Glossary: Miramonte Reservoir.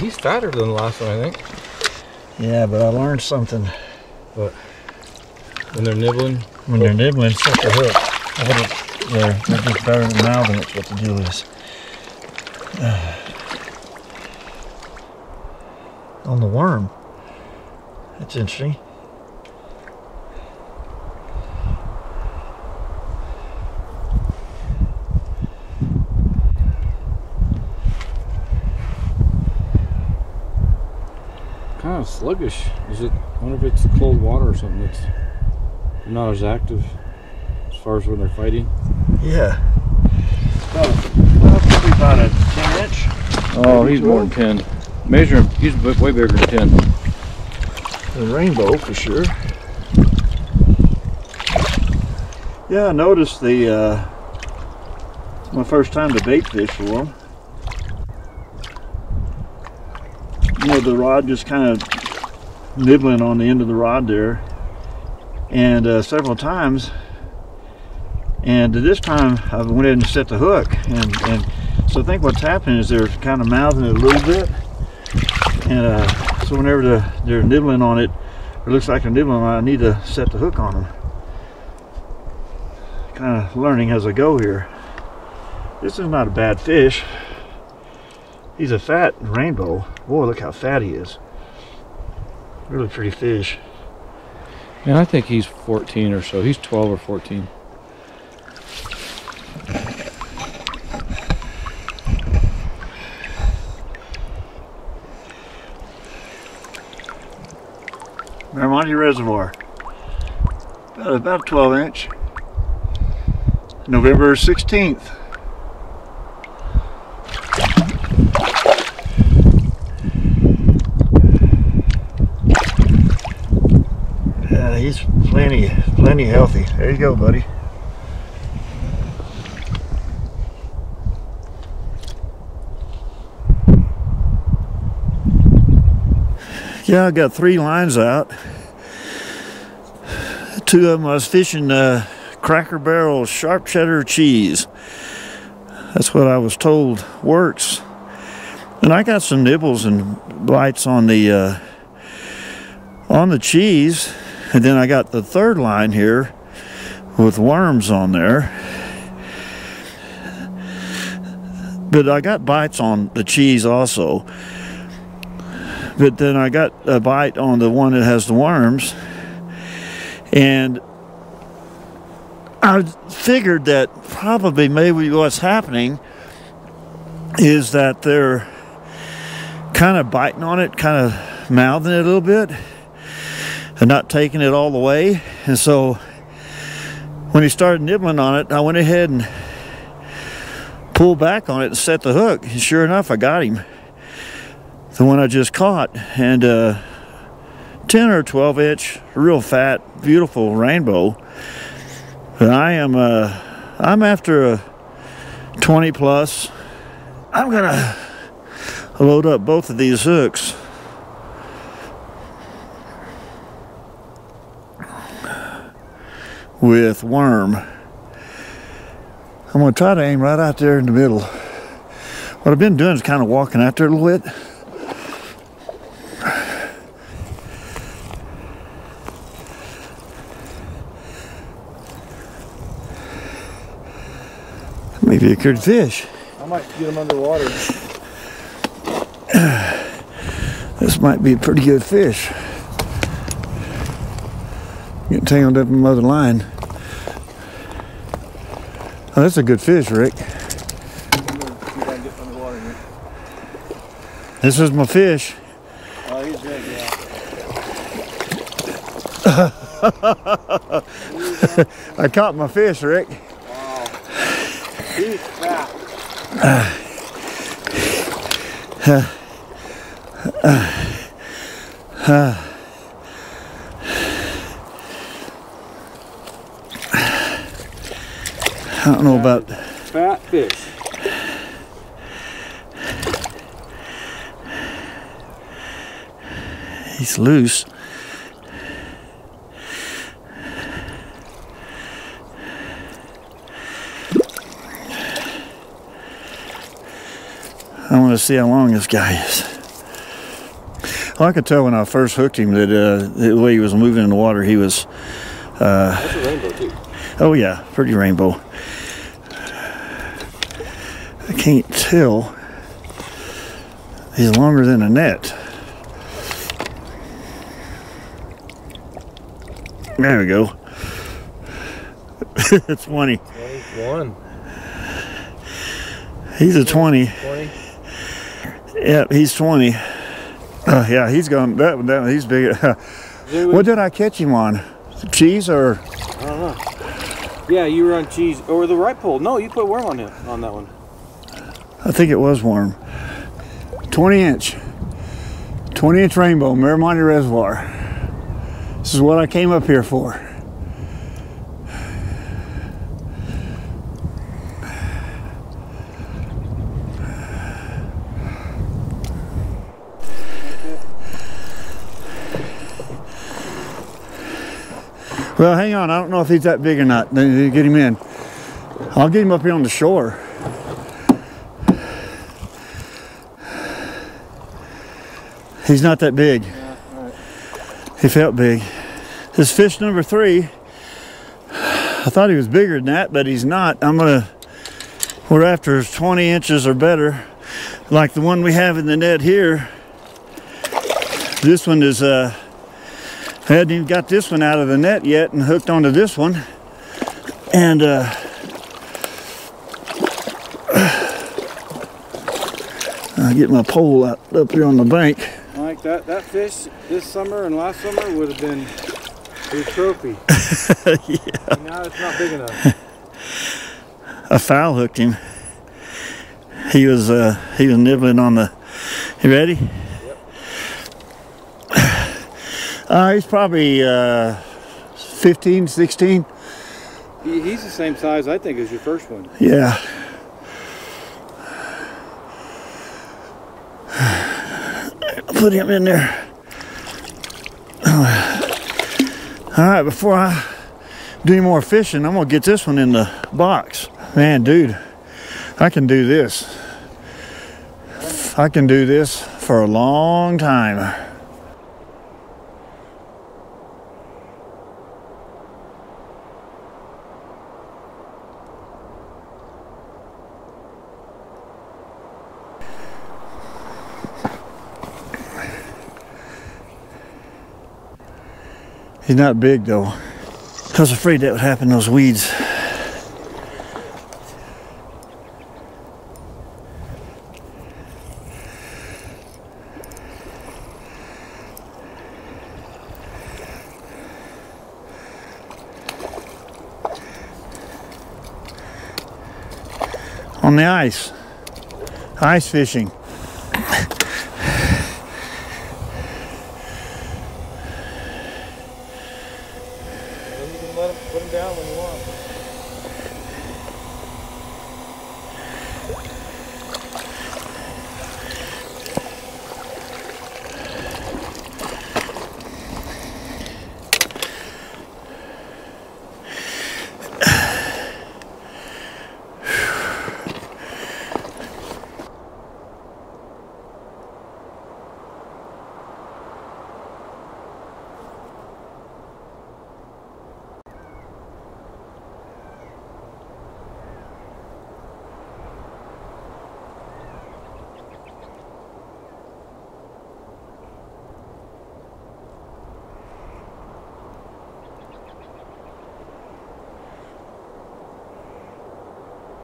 He's tighter than the last one, I think. Yeah, but I learned something. What? When they're nibbling? When they're nibbling, set the hook. They're just better than mouthing, it's what the deal is. On the worm. That's interesting. Kind of sluggish. Is it? I wonder if it's cold water or something. It's not as active as far as when they're fighting. Yeah. Well, probably about a 10-inch. Oh, he's more than 10. Measure him. He's way bigger than 10. The rainbow for sure. Yeah, I noticed the. It's my first time to bait fish for them. You know, the rod just kind of nibbling on the end of the rod there, and several times. And this time I went ahead and set the hook, and so I think what's happening is they're kind of mouthing it a little bit, and so whenever they're nibbling on it, or it looks like they're nibbling on it, I need to set the hook on them. Kind of learning as I go here. This is not a bad fish. He's a fat rainbow. Boy, look how fat he is. Really pretty fish. Man, I think he's 14 or so. He's 12 or 14. Miramonte Reservoir. About 12-inch. November 16th. He's plenty healthy. There you go, buddy. Yeah, I got 3 lines out. 2 of them I was fishing Cracker Barrel sharp cheddar cheese. That's what I was told works. And I got some nibbles and bites on the cheese. And then I got the 3rd line here with worms on there. But I got bites on the cheese also. But then I got a bite on the one that has the worms. And I figured that probably maybe what's happening is that they're kind of biting on it, kind of mouthing it a little bit, and not taking it all the way. And so when he started nibbling on it, I went ahead and pulled back on it and set the hook, and sure enough I got him, the one I just caught. And 10 or 12 inch, real fat, beautiful rainbow. But I am I'm after a 20 plus. I'm gonna load up both of these hooks. With worm. I'm gonna try to aim right out there in the middle. What I've been doing is kind of walking out there a little bit. Maybe a good fish. I might get him underwater. This might be a pretty good fish. Getting tangled up in another line. Oh, that's a good fish, Rick. This is my fish. Oh, he's dead, yeah. I caught my fish, Rick. Wow. He's fat. I don't know about fat fish. He's loose. I want to see how long this guy is. Well, I could tell when I first hooked him that the way he was moving in the water, he was... That's a rainbow, too. Oh, yeah. Pretty rainbow. I can't tell. He's longer than a net. There we go. It's 20. 21. He's a 20. 20. Yep, he's 20. Yeah, he's gone. That he's big. What did I catch him on? Cheese or? I don't know. Yeah, you were on cheese or the right pole. No, you put worm on him on that one. I think it was worm. 20-inch rainbow, Miramonte Reservoir. This is what I came up here for. Well, hang on. I don't know if he's that big or not. Get him in. I'll get him up here on the shore. He's not that big. Yeah, right. He felt big. This fish number 3, I thought he was bigger than that, but he's not. We're after 20 inches or better. Like the one we have in the net here. This one is, I hadn't even got this one out of the net yet and hooked onto this one. And I'll get my pole out up here on the bank. Like that fish this summer and last summer would have been a trophy. Yeah. And now it's not big enough. A foul hooked him. He was nibbling on the... You ready? He's probably 15, 16. He's the same size, I think, as your first one. Yeah. Put him in there. All right, before I do any more fishing, I'm going to get this one in the box. Man, dude, I can do this. I can do this for a long time. He's not big though. I was afraid that would happen, those weeds. On the ice. Ice fishing.